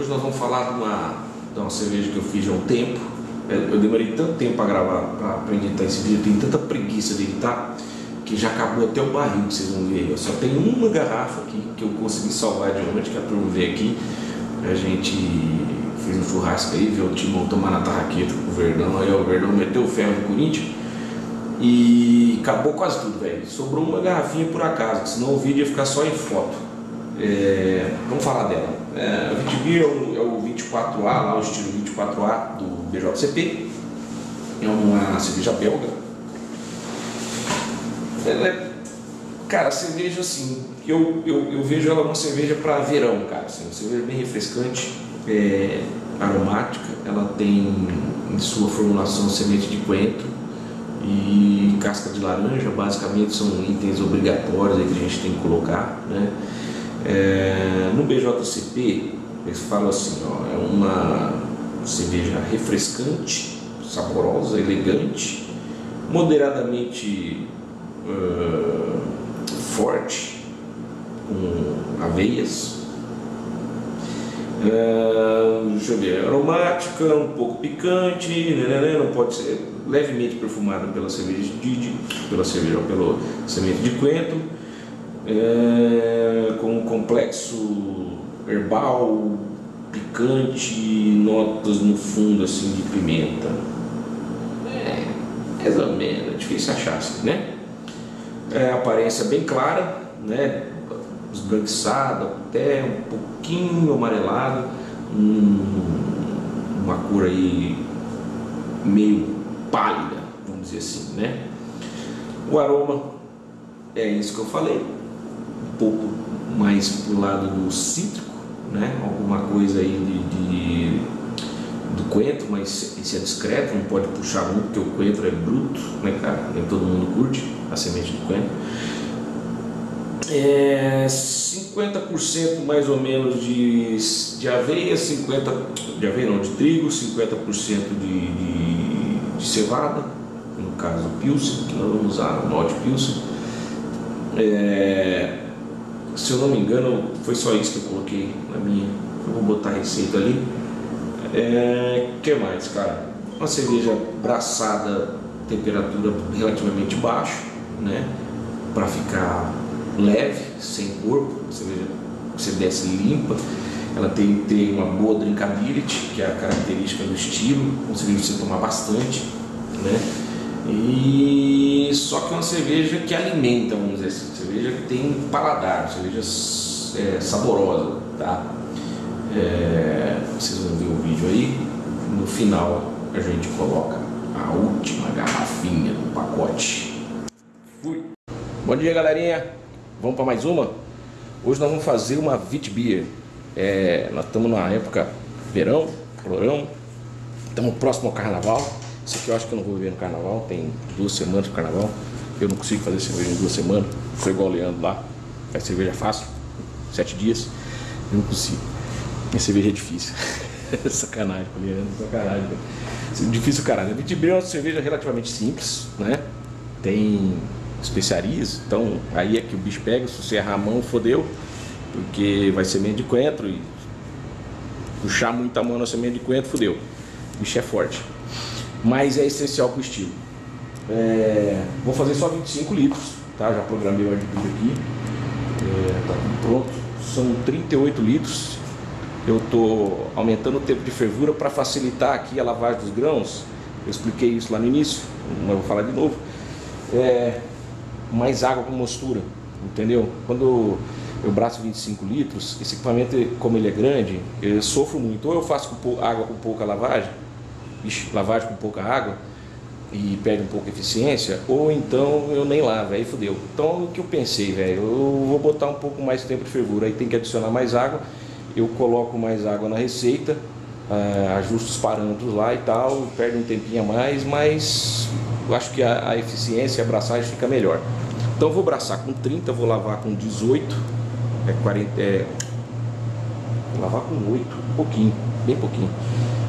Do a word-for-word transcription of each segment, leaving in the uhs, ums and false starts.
Hoje nós vamos falar de uma, de uma cerveja que eu fiz há um tempo. Eu demorei tanto tempo para gravar, para editar esse vídeo, eu tenho tanta preguiça de editar, que já acabou até o barril que vocês vão ver aí. Eu só tenho uma garrafa aqui que eu consegui salvar de ontem, que é para eu ver aqui. A gente fez um churrasco aí, viu o Timão tomar na tarraqueta com o Verdão, aí o Verdão meteu o ferro no Corinthians. E acabou quase tudo, velho. Sobrou uma garrafinha por acaso, senão o vídeo ia ficar só em foto. É... Vamos falar dela. É... O Witbier é o, é o vinte e quatro A, lá, o estilo vinte e quatro A do B J C P. É uma cerveja belga. Ela é... Cara, cerveja assim, eu, eu, eu vejo ela uma cerveja para verão, cara. Assim, uma cerveja bem refrescante, é... aromática. Ela tem em sua formulação semente de coentro e casca de laranja, basicamente são itens obrigatórios aí que a gente tem que colocar, né? É, no B J C P eles falam assim, ó, é uma cerveja refrescante, saborosa, elegante, moderadamente uh, forte, com aveias, uh, deixa eu ver, aromática, um pouco picante, né, não pode ser levemente perfumada pela cerveja de, de pela cerveja, pelo semente de coentro, é, com um complexo herbal, picante, notas no fundo assim de pimenta. É, mais ou menos, é difícil achar assim, né? É, aparência bem clara, né? Esbranquiçada, até um pouquinho amarelada, um, uma cor aí meio pálida, vamos dizer assim, né? O aroma é isso que eu falei, um pouco mais pro lado do cítrico, né? Alguma coisa aí de, de do coentro, mas isso é discreto, não pode puxar muito porque o coentro é bruto, né, cara? Nem todo mundo curte a semente do coentro. É cinquenta por cento mais ou menos de, de aveia, cinquenta por cento de aveia não, de trigo, cinquenta por cento de, de de cevada, no caso Pilsen, que nós vamos usar o Norte Pilsen. É, se eu não me engano, foi só isso que eu coloquei na minha. Eu vou botar a receita ali. O é, que mais, cara? Uma cerveja braçada, temperatura relativamente baixa, né? Para ficar leve, sem corpo. A cerveja que você desce limpa. Ela tem, tem uma boa drinkability, que é a característica do estilo, conseguindo você tomar bastante, né? E só que é uma cerveja que alimenta, vamos dizer assim, cerveja que tem paladar, cerveja é, saborosa, tá? É, vocês vão ver o vídeo aí, no final a gente coloca a última garrafinha do pacote. Fui! Bom dia, galerinha! Vamos para mais uma? Hoje nós vamos fazer uma Witbier. É, nós estamos na época verão, calorão, estamos próximo ao carnaval. Isso aqui eu acho que eu não vou beber no carnaval, tem duas semanas pro carnaval. Eu não consigo fazer cerveja em duas semanas, sou igual o Leandro lá, faz cerveja fácil, sete dias, eu não consigo. Minha cerveja é difícil. Sacanagem com o Leandro, sacanagem. Difícil caralho. A Witbier é uma cerveja relativamente simples, né? Tem especiarias, então aí é que o bicho pega, se você errar a mão, fodeu. Porque vai semente de coentro e puxar muita mão na semente de coentro, fodeu. O bicho é forte. Mas é essencial para o estilo. É... Vou fazer só vinte e cinco litros, tá? Já programei o artigo aqui. É... Tá tudo pronto. São trinta e oito litros. Eu estou aumentando o tempo de fervura para facilitar aqui a lavagem dos grãos. Eu expliquei isso lá no início, mas vou falar de novo. É... Mais água com mostura, entendeu? Quando... Eu braço vinte e cinco litros, esse equipamento, como ele é grande, eu sofro muito. Ou eu faço com pouca, água com pouca lavagem, bicho, lavagem com pouca água, e perde um pouco a eficiência, ou então eu nem lavo, aí fodeu. Então o que eu pensei, velho, eu vou botar um pouco mais de tempo de fervura, aí tem que adicionar mais água, eu coloco mais água na receita, uh, ajusto os parâmetros lá e tal, perde um tempinho a mais, mas eu acho que a, a eficiência e a abraçagem fica melhor. Então eu vou braçar com trinta, vou lavar com dezoito. É quarenta, é... Vou lavar com oito, um pouquinho, bem pouquinho,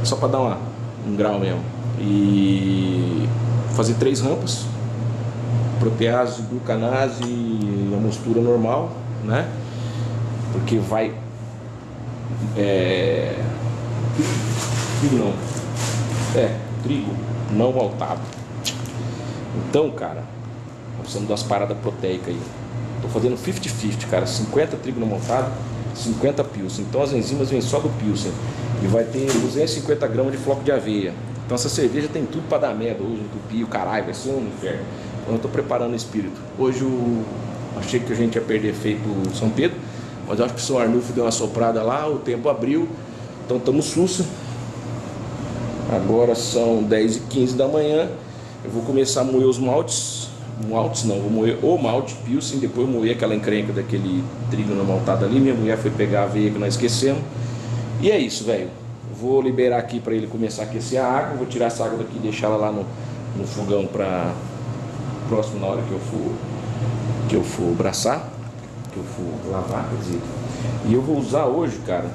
só para dar uma, um grau mesmo. E fazer três rampas, protease, glucanase, a mostura normal, né? Porque vai é, trigo não, é, trigo não maltado. Então, cara, nós precisamos de umas paradas proteicas aí. Tô fazendo cinquenta cinquenta, cara, cinquenta trigo não maltado, cinquenta pilsen. Então as enzimas vêm só do pilsen e vai ter duzentos e cinquenta gramas de floco de aveia. Então essa cerveja tem tudo para dar merda hoje, entupir, caralho, vai ser um inferno. Então eu tô preparando o espírito. Hoje eu achei que a gente ia perder feito São Pedro, mas eu acho que o São Arnulfo deu uma soprada lá, o tempo abriu, então estamos sussa. Agora são dez e quinze da manhã, eu vou começar a moer os maltes, maltes não, vou moer o malte pilsen, depois moer aquela encrenca daquele trigo não maltado ali, minha mulher foi pegar a aveia que nós esquecemos, e é isso, velho. Vou liberar aqui para ele começar a aquecer a água, vou tirar essa água daqui e deixar ela lá no, no fogão para próximo na hora que eu for que eu for abraçar, que eu for lavar, quer dizer. E eu vou usar hoje, cara,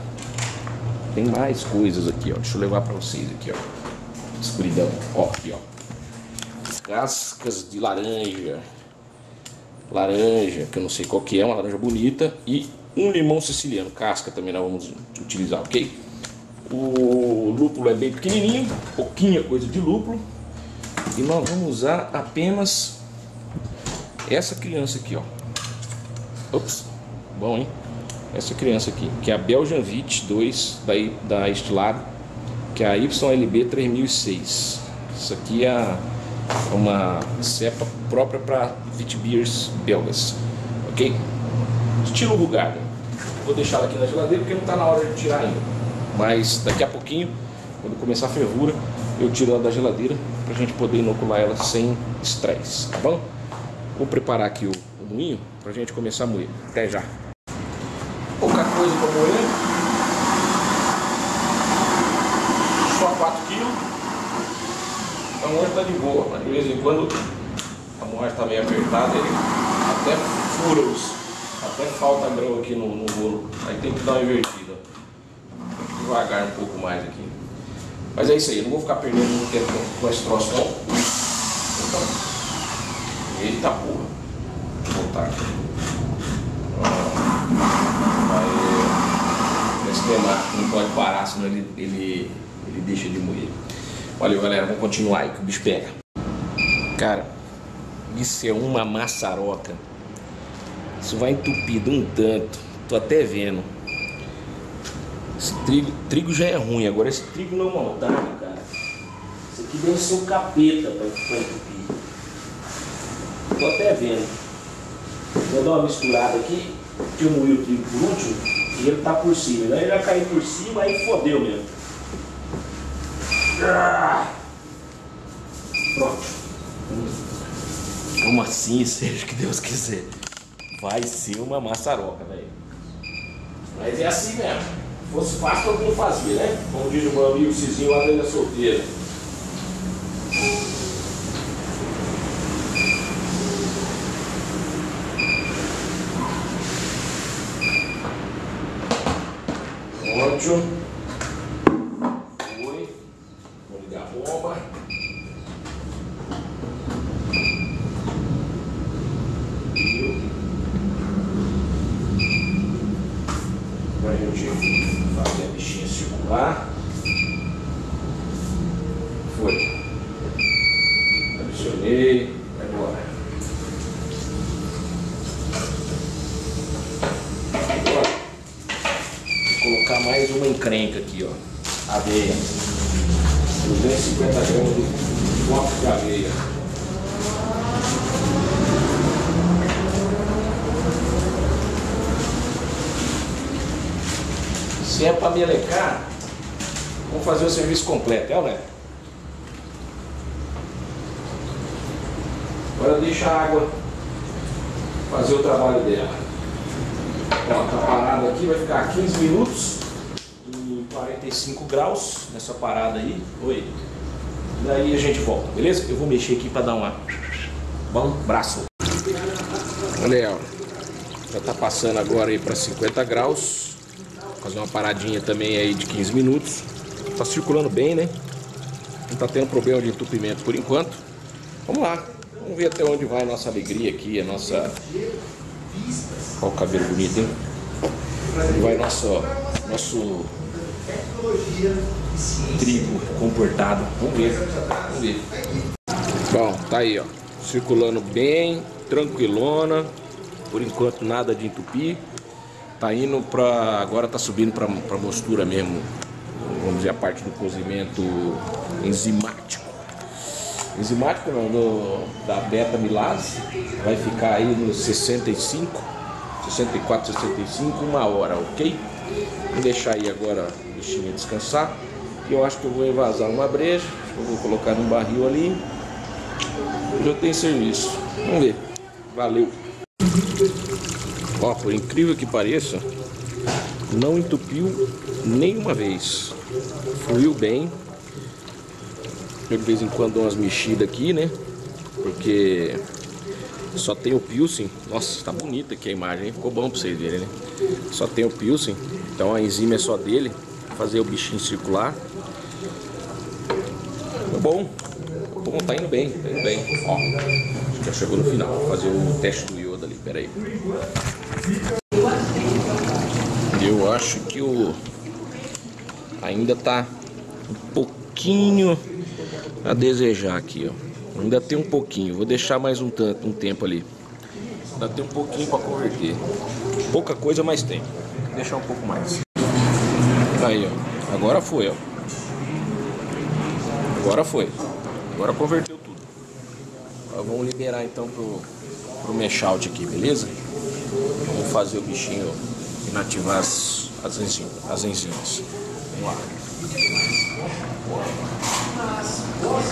tem mais coisas aqui, ó. Deixa eu levar para vocês aqui, ó. Escuridão, ó, aqui, ó. Cascas de laranja. Laranja, que eu não sei qual que é, uma laranja bonita, e um limão siciliano, casca também nós vamos utilizar, OK? O lúpulo é bem pequenininho, pouquinha coisa de lúpulo. E nós vamos usar apenas essa criança aqui, ó. Ops, bom, hein? Essa criança aqui, que é a Belgian Vit dois da, da Stilab, que é a Y L B três mil e seis. Isso aqui é uma cepa própria para Witbiers belgas, ok? Estilo bugada. Vou deixar ela aqui na geladeira porque não está na hora de tirar ainda. Mas daqui a pouquinho, quando começar a fervura, eu tiro ela da geladeira para a gente poder inocular ela sem estresse, tá bom? Vou preparar aqui o, o moinho para a gente começar a moer. Até já! Pouca coisa para moer. Só quatro quilos. A moagem está de boa, mas de vez em quando a moagem está meio apertada, ele até fura os, até falta grão aqui no, no rolo. Aí tem que dar uma invertida. Devagar um pouco mais aqui, mas é isso aí, eu não vou ficar perdendo muito tempo com esse troço não. Eita porra, vou voltar aqui, ah, vai esquemar, não pode parar, senão ele, ele, ele deixa de moer. Valeu galera, vamos continuar aí que o bicho pega. Cara, isso é uma maçaroca, isso vai entupido um tanto, tô até vendo. Esse trigo, trigo já é ruim, agora esse trigo não maltado, cara. Isso aqui deve ser um capeta pra entupir. Tô até vendo. Vou dar uma misturada aqui, que eu moí o trigo por último e ele tá por cima. Daí ele vai cair por cima, aí fodeu mesmo. Pronto. Como assim, seja o que Deus quiser. Vai ser uma maçaroca, velho. Mas é assim mesmo. Se fosse fácil, todo mundo fazia, né? Como diz o meu amigo Cizinho lá dentro da solteira. Pronto. Foi. Vou ligar a bomba. Para a gente fazer a bichinha circular. Foi. Adicionei. Agora. Agora. Vou colocar mais uma encrenca aqui, ó. Aveia. duzentos e cinquenta gramas de bloco de aveia. Se é para melecar, vamos fazer o serviço completo, é ou não é? Agora deixa a água fazer o trabalho dela. Ela está parada aqui, vai ficar quinze minutos em quarenta e cinco graus nessa parada aí. Oi. Daí a gente volta, beleza? Eu vou mexer aqui para dar uma... Bom, braço. Olha aí, ó. Já está passando agora aí para cinquenta graus. Fazer uma paradinha também aí de quinze minutos. Tá circulando bem, né? Não tá tendo problema de entupimento por enquanto. Vamos lá. Vamos ver até onde vai a nossa alegria aqui, a nossa... Olha o cabelo bonito, hein? Onde vai nosso, nosso trigo comportado. Vamos ver, vamos ver. Bom, tá aí, ó, circulando bem, tranquilona. Por enquanto nada de entupir. Tá indo para, agora tá subindo para para mostura mesmo. Vamos ver a parte do cozimento enzimático. Enzimático não, do, da beta-milase. Vai ficar aí nos sessenta e cinco, sessenta e quatro, sessenta e cinco, uma hora, ok? Vou deixar aí agora a bichinha descansar. E eu acho que eu vou envasar uma breja. Eu vou colocar num barril ali. Já tem serviço. Vamos ver. Valeu. Ó, por incrível que pareça, não entupiu nenhuma vez. Fluiu bem. De vez em quando dou umas mexidas aqui, né? Porque só tem o pilsen. Nossa, tá bonita aqui a imagem, hein? Ficou bom pra vocês verem, né? Só tem o pilsen. Então a enzima é só dele. Fazer o bichinho circular. Tá bom. Bom, tá indo bem, tá indo bem. Ó, já chegou no final. Vou fazer o teste do iodo ali, pera aí. Eu acho que o... ainda tá um pouquinho a desejar aqui, ó. Ainda tem um pouquinho, vou deixar mais um tanto, um tempo ali. Ainda tem um pouquinho para converter. Pouca coisa, mas tem. Vou deixar um pouco mais. Aí, ó. Agora foi, ó. Agora foi. Agora converteu tudo. Agora vamos liberar então pro, pro mash out aqui, beleza? Vamos fazer o bichinho inativar as, as enzimas. As enzimas. Vamos lá.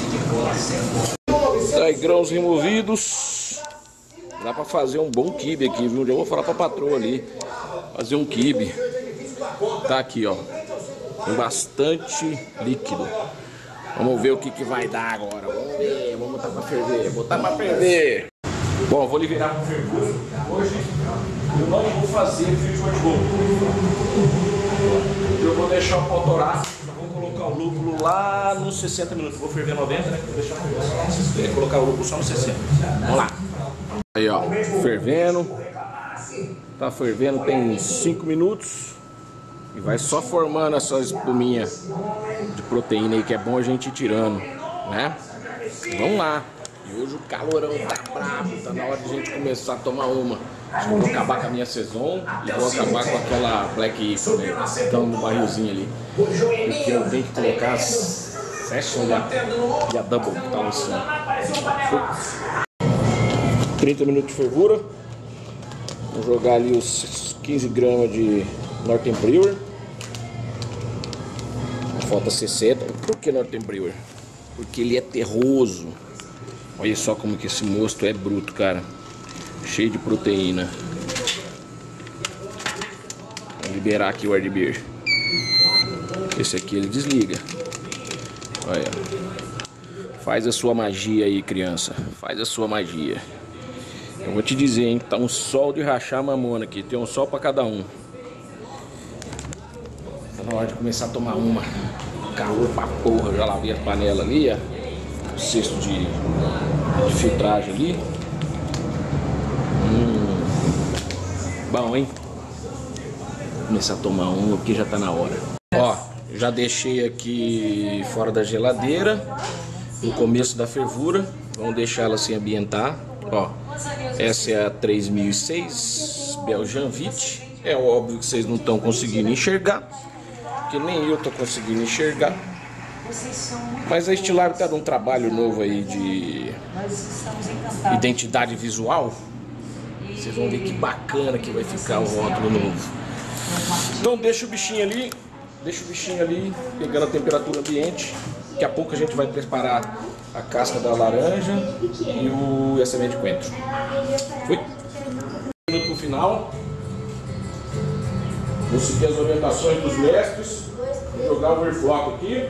Trai grãos removidos. Dá pra fazer um bom quibe aqui, viu? Eu vou falar pra patroa ali fazer um quibe. Tá aqui, ó, tem bastante líquido. Vamos ver o que que vai dar agora. Vamos ver, vamos botar pra ferver. Botar pra ferver. Bom, eu vou liberar pra fervura. Hoje eu não vou fazer filtro de lúpulo. Eu vou deixar o pau torar. Colocar o lúpulo lá nos sessenta minutos. Vou ferver noventa, né? Vou deixar ferver só nos sessenta. Vou colocar o lúpulo só nos sessenta. Vamos lá. Aí, ó, fervendo. Tá fervendo, tem cinco minutos. E vai só formando essa espuminha de proteína aí, que é bom a gente ir tirando, né? Vamos lá. E hoje o calorão tá brabo, tá na hora de a gente começar a tomar uma. Acho que eu vou acabar com a minha Saison e vou acabar com aquela Black Eagle, né? Então, no barrilzinho ali. Porque eu tenho que colocar a Session e a Double, que tá no cima. trinta minutos de fervura. Vou jogar ali os quinze gramas de Northern Brewer. Falta sessenta. Por que Northern Brewer? Porque ele é terroso. Olha só como que esse mosto é bruto, cara. Cheio de proteína. Vou liberar aqui o Witbier. Esse aqui ele desliga. Olha. Faz a sua magia aí, criança. Faz a sua magia. Eu vou te dizer, hein. Tá um sol de rachar a mamona aqui. Tem um sol pra cada um. Tá na hora de começar a tomar uma. Calor pra porra. Eu já lavei a panela ali, ó. O cesto de, de filtragem ali. Bom, hein? Vou começar a tomar um, porque já tá na hora. Ó, já deixei aqui fora da geladeira, no começo da fervura. Vamos deixar ela se ambientar. Ó, essa é a três mil e seis Belgian Vit. É óbvio que vocês não estão conseguindo enxergar, que nem eu tô conseguindo enxergar. Mas a Stilab tá dando um trabalho novo aí de identidade visual. Vocês vão ver que bacana que vai ficar o rótulo novo. Então deixa o bichinho ali, deixa o bichinho ali, pegando a temperatura ambiente. Daqui a pouco a gente vai preparar a casca da laranja e, o, e a semente de coentro. Fui. Minuto pro final. Vou seguir as orientações dos mestres. Vou jogar o overflock aqui.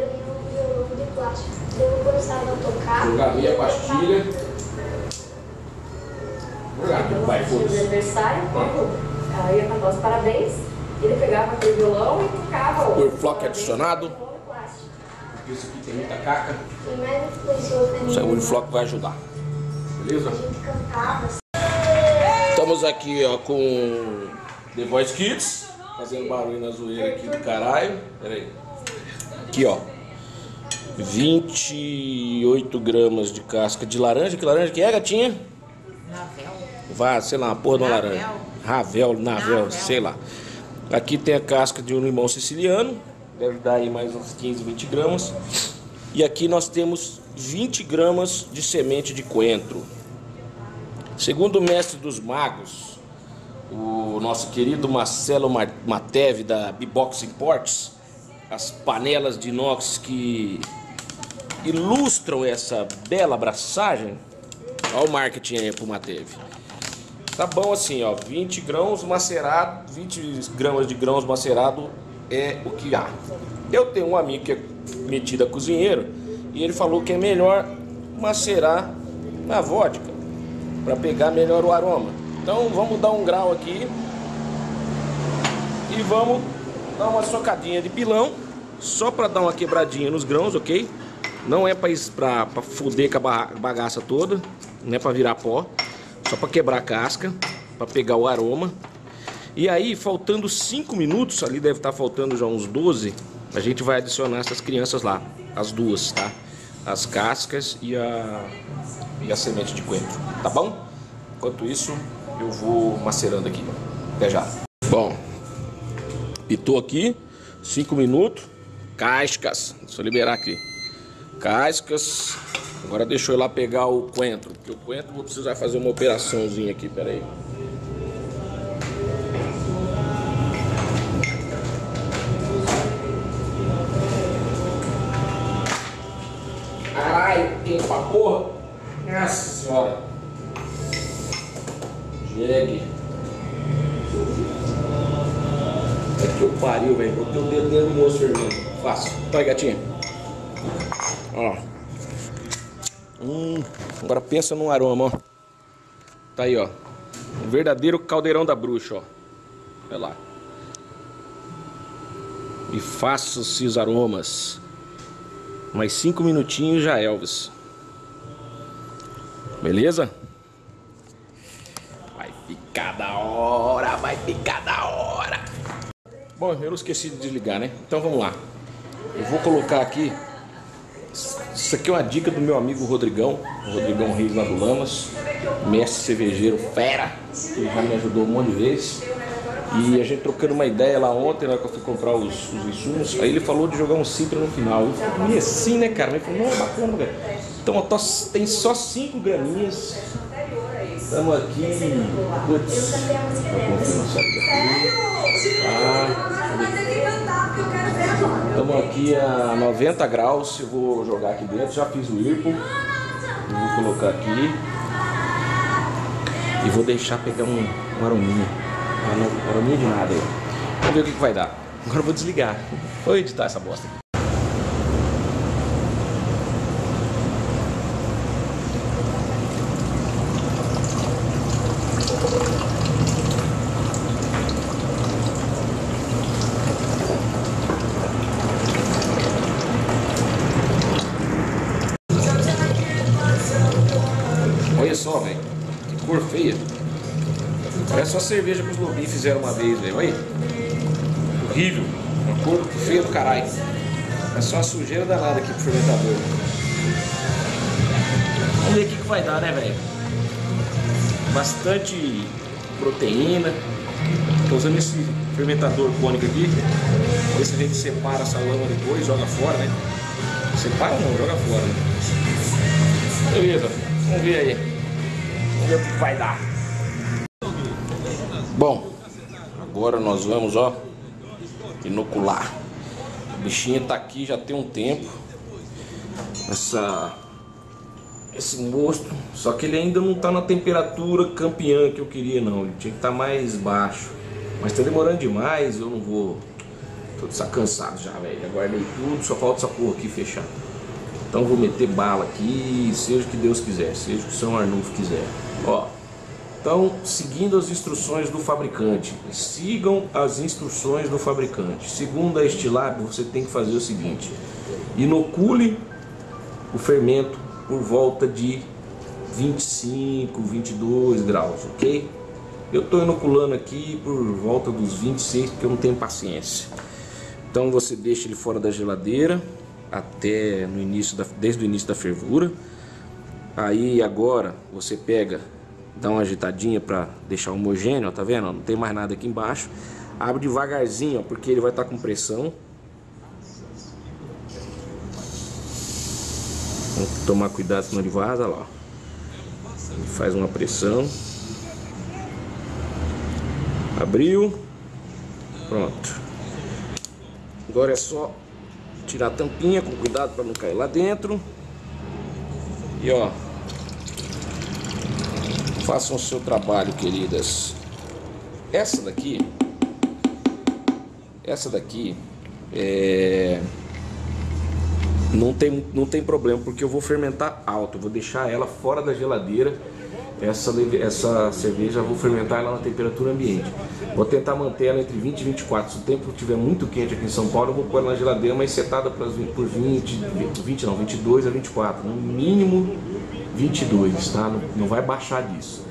Vou jogar meia pastilha. Vai, de aniversário, ela ia cantar os parabéns, ele pegava aquele violão e tocava o overflock adicionado, porque isso aqui tem muita caca. Isso aí, o overflock vai ajudar, beleza? Estamos aqui, ó, com The Voice Kids, Fazendo barulho na zoeira aqui do caralho. Pera aí. Aqui, ó. vinte e oito gramas de casca de laranja. Que laranja que é, gatinha? Ravel. Vá, sei lá, uma porra de uma Ravel. laranja. Ravel, navel, Ravel, sei lá. Aqui tem a casca de um limão siciliano. Deve dar aí mais uns quinze, vinte gramas. E aqui nós temos vinte gramas de semente de coentro. Segundo o mestre dos magos, o nosso querido Marcelo Matevê da B-Boxing Imports, as panelas de inox que ilustram essa bela abraçagem. Olha o marketing aí pro Matevê. Tá bom assim, ó, vinte grãos macerado, vinte gramas de grãos macerado é o que há. Eu tenho um amigo que é metido a cozinheiro e ele falou que é melhor macerar na vodka para pegar melhor o aroma. Então vamos dar um grau aqui e vamos dar uma socadinha de pilão só para dar uma quebradinha nos grãos, ok? Não é para para foder com a bagaça toda, não é para virar pó, só para quebrar a casca, para pegar o aroma. E aí, faltando cinco minutos, ali deve estar faltando já uns doze, a gente vai adicionar essas crianças lá, as duas, tá? As cascas e a, e a semente de coentro, tá bom? Enquanto isso, eu vou macerando aqui. Até já. Bom, pitou aqui, cinco minutos, cascas, deixa eu liberar aqui. Cascas, agora deixa eu ir lá pegar o coentro, porque o coentro eu vou precisar fazer uma operaçãozinha aqui, pera aí. Quente pra porra. Nossa senhora. Jegue. É que eu pariu, velho. Botei o dedo dentro do moço vermelho. Fácil. Vai, gatinha. Ó. Hum. Agora pensa no aroma, ó. Tá aí, ó. Um verdadeiro caldeirão da bruxa, ó. Olha lá. E faça esses aromas. Mais cinco minutinhos já, Elvis. Beleza? Vai ficar da hora, vai ficar da hora. Bom, eu não esqueci de desligar, né? Então vamos lá. Eu vou colocar aqui... Isso aqui é uma dica do meu amigo Rodrigão. Rodrigão Reis lá do Lamas. Mestre cervejeiro fera. Que já me ajudou um monte de vezes. E a gente trocando uma ideia lá ontem, lá que eu fui comprar os, os insumos, aí ele falou de jogar um citra no final. Eu falei assim, né, cara? Ele falou, não, é bacana, cara. Então, tô, tem só cinco graminhas. Estamos aqui. Putz. Estamos aqui a noventa graus. Eu vou jogar aqui dentro. Já fiz o I R P O. Vou colocar aqui. E vou deixar pegar um, um arominha. Mas não, não arominha de nada aí. Vamos ver o que, que vai dar. Agora eu vou desligar. Vou editar essa bosta. Olha só, velho. Que cor feia. Parece só a cerveja que os lobinhos fizeram uma vez, velho. Olha aí. Horrível. Uma cor feia do caralho. É só a sujeira danada aqui pro fermentador. Vamos ver o que, que vai dar, né, velho? Bastante proteína. Tô usando esse fermentador cônico aqui. Ver se a gente separa essa lama depois, joga fora, né? Separa não, joga fora. Né? Beleza. Vamos ver aí. Vamos ver o que vai dar. Bom, agora nós vamos, ó, inocular. A bichinha tá aqui já tem um tempo. Essa, esse mosto, só que ele ainda não tá na temperatura campeã que eu queria, não. Ele tinha que estar tá mais baixo. Mas tá demorando demais, eu não vou... Tô cansado já, velho. Já guardei tudo, só falta essa porra aqui fechar. Então eu vou meter bala aqui, seja o que Deus quiser, seja o que São Arnulfo quiser. Ó. Então, seguindo as instruções do fabricante, sigam as instruções do fabricante. Segundo a Stilab, você tem que fazer o seguinte: inocule o fermento por volta de vinte e cinco, vinte e dois graus, ok? Eu estou inoculando aqui por volta dos vinte e seis, porque eu não tenho paciência. Então você deixa ele fora da geladeira até no início da, desde o início da fervura. Aí agora você pega, dá uma agitadinha para deixar homogêneo, ó, tá vendo? Não tem mais nada aqui embaixo. Abre devagarzinho, ó, porque ele vai estar tá com pressão. Tem que tomar cuidado senão ele vaza, lá. Ele faz uma pressão. Abriu. Pronto. Agora é só tirar a tampinha com cuidado para não cair lá dentro. E ó, façam o seu trabalho, queridas. Essa daqui, essa daqui é... não tem, não tem problema, porque eu vou fermentar alto. Eu vou deixar ela fora da geladeira. Essa, essa cerveja eu vou fermentar ela na temperatura ambiente. Vou tentar manter ela entre vinte e vinte e quatro. Se o tempo estiver muito quente aqui em São Paulo, eu vou pôr ela na geladeira, mas setada por vinte, vinte não, vinte e dois a vinte e quatro. No mínimo vinte e dois, tá? Não, não vai baixar disso.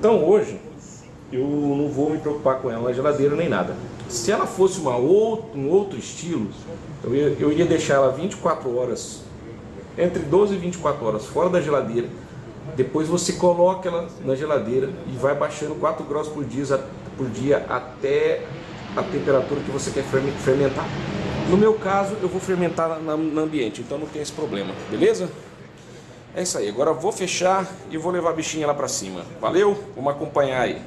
Então hoje eu não vou me preocupar com ela na geladeira nem nada. Se ela fosse uma outro, um outro estilo, eu ia, eu ia deixar ela vinte e quatro horas, entre doze e vinte e quatro horas fora da geladeira. Depois você coloca ela na geladeira e vai baixando quatro graus por dia, por dia até a temperatura que você quer fermentar. No meu caso, eu vou fermentar no ambiente, então não tem esse problema, beleza? É isso aí, agora eu vou fechar e vou levar a bichinha lá pra cima. Valeu? Vamos acompanhar aí.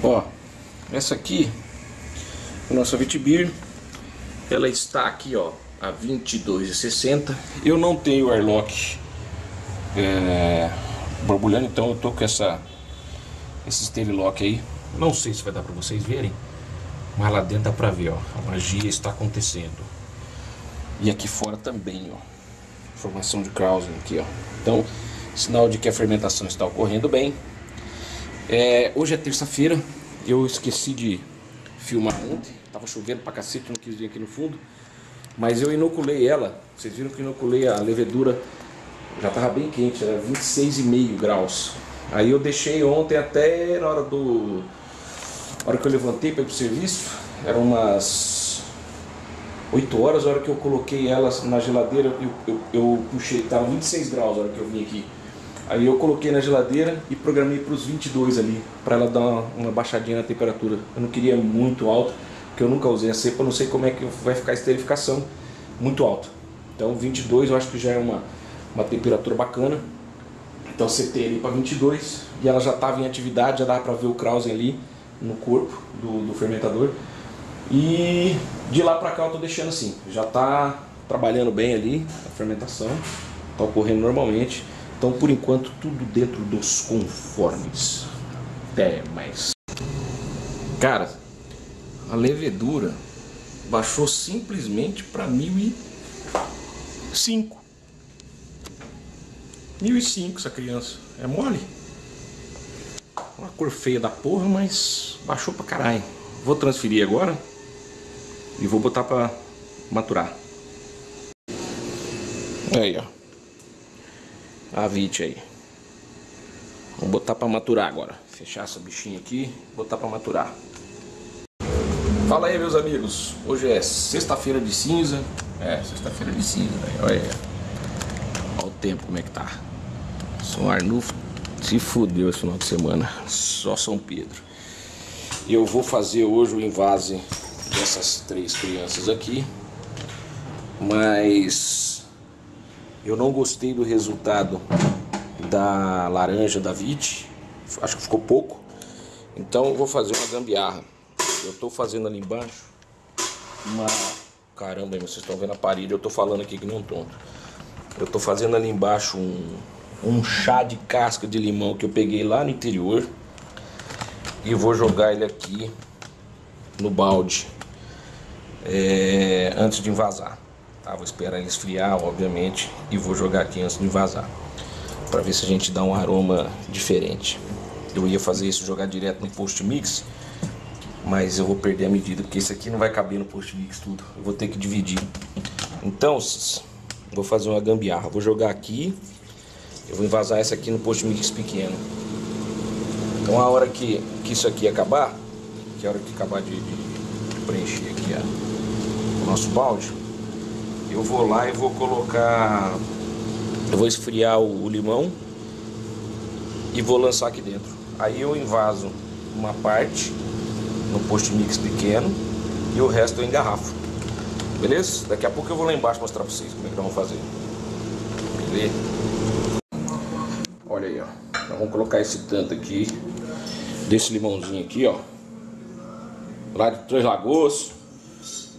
Ó, essa aqui, a nossa Witbier, ela está aqui, ó, a vinte e dois e sessenta. Eu não tenho airlock É, borbulhando, então eu tô com essa esse Sterilock aí. Não sei se vai dar para vocês verem, mas lá dentro dá para ver, ó, a magia está acontecendo. E aqui fora também, ó, formação de Krausen aqui, ó. Então, sinal de que a fermentação está ocorrendo bem. É, hoje é terça-feira, eu esqueci de filmar ontem, tava chovendo pra cacete, não quis vir aqui no fundo, mas eu inoculei ela. Vocês viram que eu inoculei a levedura. Já estava bem quente, era vinte e seis e meio graus. Aí eu deixei ontem até na hora do... A hora que eu levantei para ir para o serviço, eram umas oito horas, a hora que eu coloquei ela na geladeira, eu, eu, eu puxei, estava vinte e seis graus a hora que eu vim aqui. Aí eu coloquei na geladeira e programei para os vinte e dois ali, para ela dar uma, uma baixadinha na temperatura. Eu não queria muito alto, porque eu nunca usei a cepa, não sei como é que vai ficar a esterificação muito alto. Então vinte e dois eu acho que já é uma... uma temperatura bacana, então setei ali para vinte e dois e ela já estava em atividade, já dava para ver o Krausen ali no corpo do, do fermentador. E de lá para cá eu estou deixando assim, já está trabalhando bem ali, a fermentação está ocorrendo normalmente, então por enquanto tudo dentro dos conformes. Até mais. Cara, a levedura baixou simplesmente para mil e cinco. mil e cinco essa criança, é mole? Uma cor feia da porra, mas baixou pra caralho. Vou transferir agora e vou botar pra maturar. Aí, ó, a Vit aí. Vou botar pra maturar agora. Fechar essa bichinha aqui, botar pra maturar. Fala aí, meus amigos. Hoje é sexta-feira de cinza. É, sexta-feira de cinza, velho. Olha aí. Olha o tempo como é que tá. São Arnulfo se fudeu esse final de semana. Só São Pedro. Eu vou fazer hoje o invase dessas três crianças aqui, mas eu não gostei do resultado da laranja da Vit. Acho que ficou pouco. Então eu vou fazer uma gambiarra. Eu tô fazendo ali embaixo uma... Caramba, vocês estão vendo a parede. Eu tô falando aqui que não tonto. Eu tô fazendo ali embaixo um, um chá de casca de limão que eu peguei lá no interior. E vou jogar ele aqui no balde é, antes de envasar. Tá? Vou esperar ele esfriar, obviamente. E vou jogar aqui antes de envasar. Para ver se a gente dá um aroma diferente. Eu ia fazer isso, jogar direto no post mix. Mas eu vou perder a medida, porque isso aqui não vai caber no post mix tudo. Eu vou ter que dividir. Então... vou fazer uma gambiarra, vou jogar aqui. Eu vou envasar essa aqui no post mix pequeno. Então a hora que, que isso aqui acabar, que a hora que acabar de, de preencher aqui a, o nosso balde, eu vou lá e vou colocar, eu vou esfriar o, o limão e vou lançar aqui dentro. Aí eu envaso uma parte no post mix pequeno e o resto eu engarrafo. Beleza? Daqui a pouco eu vou lá embaixo mostrar pra vocês como é que nós vamos fazer. Beleza? Olha aí, ó. Nós vamos colocar esse tanto aqui desse limãozinho aqui, ó, lá de Três Lagos,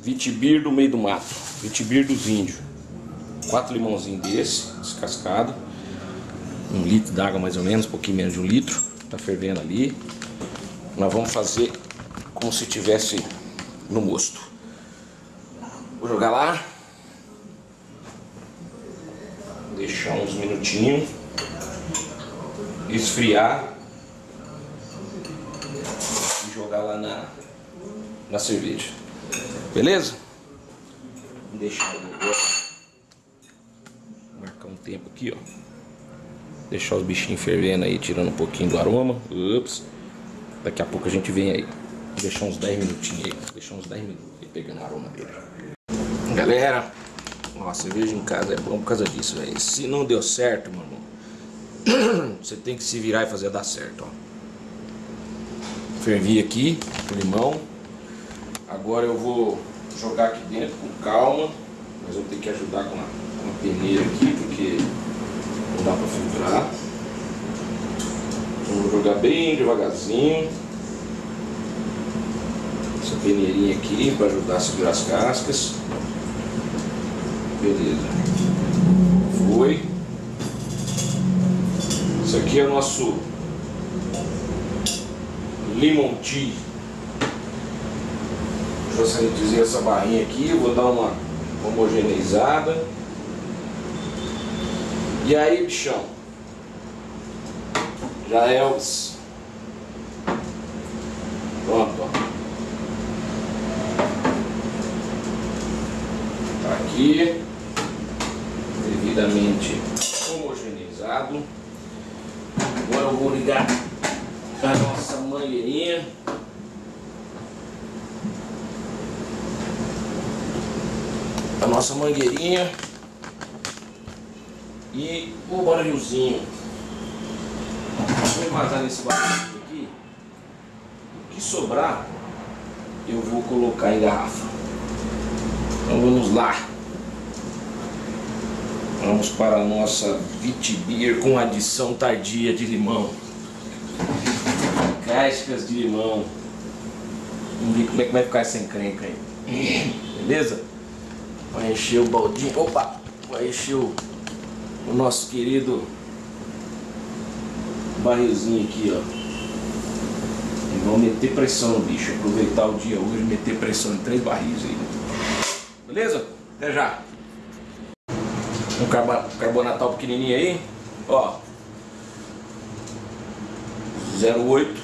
Witbier do meio do mato, Witbier dos índios. Quatro limãozinhos desse, descascado, um litro d'água mais ou menos, um pouquinho menos de um litro, tá fervendo ali. Nós vamos fazer como se tivesse no mosto. Vou jogar lá, deixar uns minutinhos, esfriar e jogar lá na, na cerveja. Beleza? Vou deixar agora, marcar um tempo aqui, ó. Deixar os bichinhos fervendo aí, tirando um pouquinho do aroma. Ups. Daqui a pouco a gente vem aí. Vou deixar uns dez minutinhos aí. Vou deixar uns dez minutos aí pegando o aroma dele. Galera, ó, cerveja em casa é bom por causa disso, velho. Se não deu certo, mano, você tem que se virar e fazer dar certo, ó. Fervi aqui o limão. Agora eu vou jogar aqui dentro com calma. Mas eu tenho que ajudar com a, com a peneira aqui, porque não dá pra filtrar. Vou jogar bem devagarzinho essa peneirinha aqui para ajudar a segurar as cascas. Beleza. Foi. Isso aqui é o nosso lemon tea. Deixa eu sanitizar essa barrinha aqui, vou dar uma homogeneizada. E aí, bichão, já é o... Pronto, ó. Tá aqui, devidamente homogeneizado. Agora eu vou ligar a nossa mangueirinha. A nossa mangueirinha e o barrilzinho. Vou envasar nesse barrilzinho aqui. O que sobrar eu vou colocar em garrafa. Então vamos lá. Vamos para a nossa Witbier com adição tardia de limão. Cascas de limão. Vamos ver como é que vai ficar essa encrenca aí. Beleza? Vai encher o baldinho. Opa! Vai encher o, o nosso querido barrilzinho aqui, ó. E vamos meter pressão no bicho. Aproveitar o dia hoje e meter pressão em três barris aí. Beleza? Até já! Um carbonatal pequenininho aí, ó, zero oito,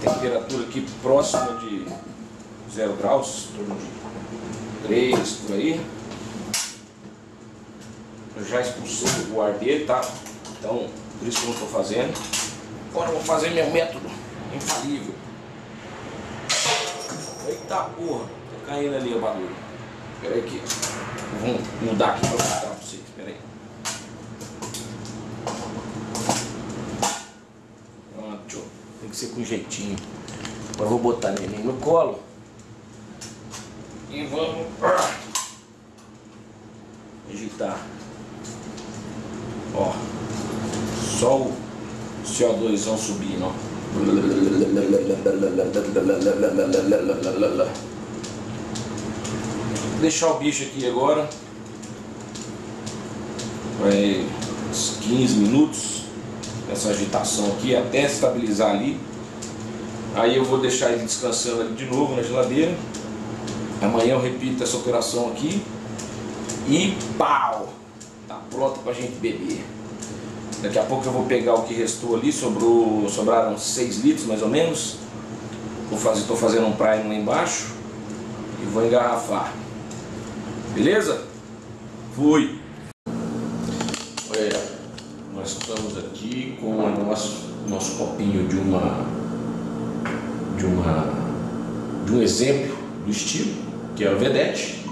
temperatura aqui próxima de zero graus, em torno de três por aí. Eu já expulsei o ar dele, tá? Então, por isso que eu não tô fazendo. Agora eu vou fazer meu método infalível. Eita porra, tá caindo ali a barulho. Pera aí aqui. Vamos mudar aqui para mostrar para vocês, peraí. Pronto, tem que ser com jeitinho. Agora eu vou botar neném no colo. E vamos agitar. Ó, só o C O dois subindo, ó. Vou deixar o bicho aqui agora, vai uns quinze minutos, essa agitação aqui, até estabilizar ali. Aí eu vou deixar ele descansando ali de novo na geladeira. Amanhã eu repito essa operação aqui e pau! Tá pronto pra gente beber. Daqui a pouco eu vou pegar o que restou ali, sobrou, sobraram seis litros mais ou menos. Vou fazer, tô fazendo um prime lá embaixo e vou engarrafar. Beleza? Fui! Olha, nós estamos aqui com o nosso nosso copinho de uma de uma de um exemplo do estilo, que é o Vedete.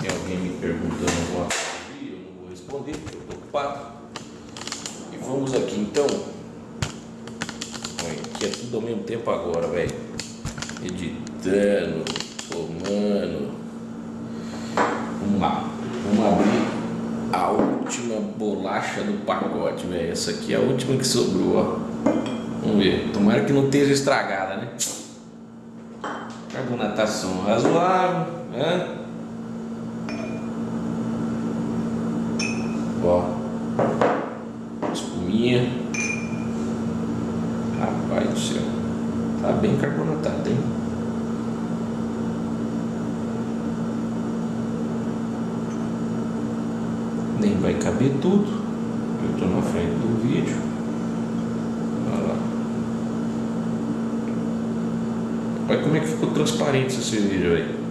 Tem alguém me perguntando alguma coisa, eu não vou responder porque eu estou ocupado. E vamos aqui então, que é tudo ao mesmo tempo agora, velho, editando, formando. Vamos lá, vamos abrir a última bolacha do pacote, velho. Essa aqui é a última que sobrou, ó. Vamos ver, tomara que não esteja estragada, né? Carbonatação razoável, né? Ó, espuminha. Rapaz do céu, tá bem carbonatado, hein? Nem vai caber tudo, eu tô na frente do vídeo. Olha lá. Olha como é que ficou transparente esse vídeo aí.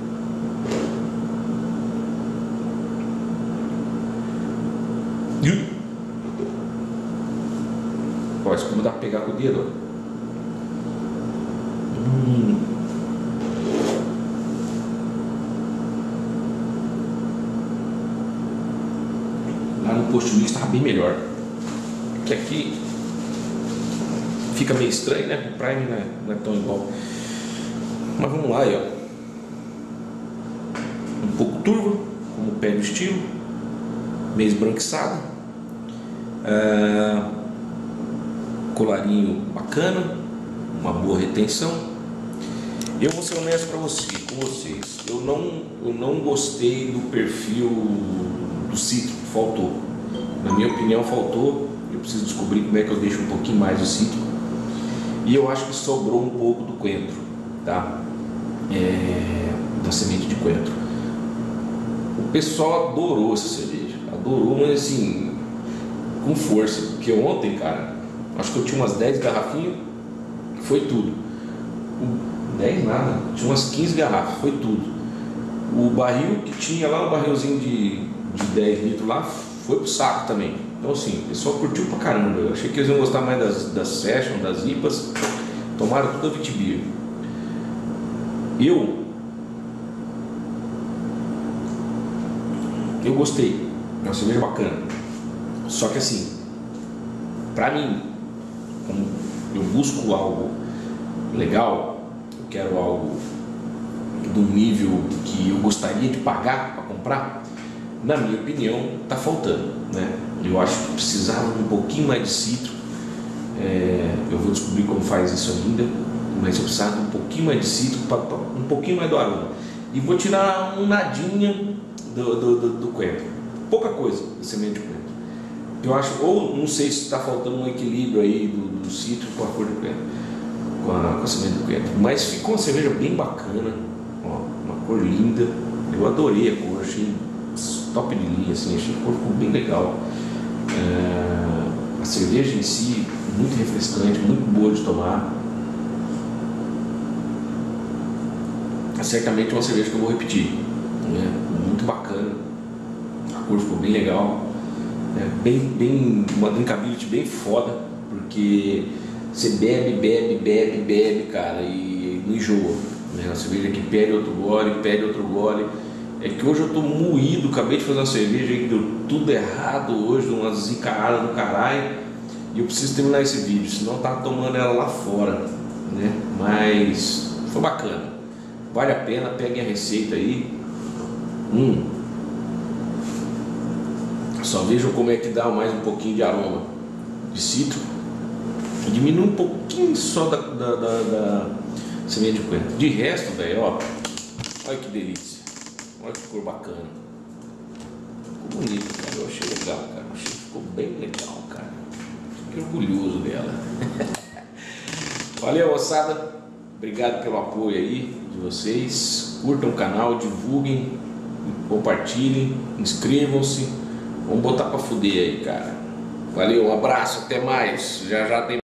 Ó, isso como dá pra pegar com o dedo, ó. Hum. Lá no posto de estava bem melhor. Que aqui fica meio estranho, né? O Prime não é, não é tão igual. Mas vamos lá, aí, ó. Um pouco turvo, como o pé do estilo, meio esbranquiçado, ah, colarinho bacana, uma boa retenção. Eu vou ser honesto pra você, com vocês, eu não, eu não gostei do perfil do cítrico, faltou. Na minha opinião faltou, eu preciso descobrir como é que eu deixo um pouquinho mais o cítrico. E eu acho que sobrou um pouco do coentro, tá? É, da semente de coentro. O pessoal adorou essa cerveja, adorou, mas assim, com força, porque ontem, cara, acho que eu tinha umas dez garrafinhas, foi tudo. dez nada, tinha umas quinze garrafas, foi tudo. O barril que tinha lá, o barrilzinho de, de dez litros lá, foi pro saco também. Então assim, o pessoal curtiu pra caramba. Eu achei que eles iam gostar mais das, das sessions, das I P As, tomaram tudo a Witbier. Eu Eu gostei, é uma cerveja bacana. Só que assim, pra mim, como eu busco algo legal, eu quero algo do nível que eu gostaria de pagar para comprar, na minha opinião tá faltando, né? Eu acho que precisava um pouquinho mais de citro. É, eu vou descobrir como faz isso ainda, mas eu precisava um pouquinho mais de citro, um pouquinho mais do aroma. E vou tirar um nadinha do, do, do, do coentro, pouca coisa, da semente de coentro. Eu acho, ou não sei se está faltando um equilíbrio aí do, do citro com a cor do coentro, com a, com a semente do coentro. Mas ficou uma cerveja bem bacana, ó, uma cor linda. Eu adorei a cor, achei top de linha, assim, achei a cor ficou bem legal. É, a cerveja em si, muito refrescante, muito boa de tomar. É certamente uma cerveja que eu vou repetir, né? Muito bacana, a cor ficou bem legal. É bem, bem, uma drinkability bem foda, porque você bebe, bebe, bebe, bebe, cara, e não enjoa, né? Uma cerveja que pede outro gole, pede outro gole. É que hoje eu tô moído, acabei de fazer uma cerveja que deu tudo errado hoje, uma zicarada do caralho, e eu preciso terminar esse vídeo, senão tá tomando ela lá fora, né? Mas foi bacana, vale a pena, peguem a receita aí. Hum. Só vejam como é que dá mais um pouquinho de aroma de citro. Diminui um pouquinho só da, da, da, da semente de coentro. De resto, velho, ó. Olha que delícia. Olha que cor bacana. Ficou bonito, cara. Eu achei legal, cara. Eu achei que ficou bem legal, cara. Fiquei orgulhoso dela. Valeu, moçada. Obrigado pelo apoio aí de vocês. Curtam o canal, divulguem, compartilhem, inscrevam-se. Vamos botar pra fuder aí, cara. Valeu, um abraço, até mais. Já já tem...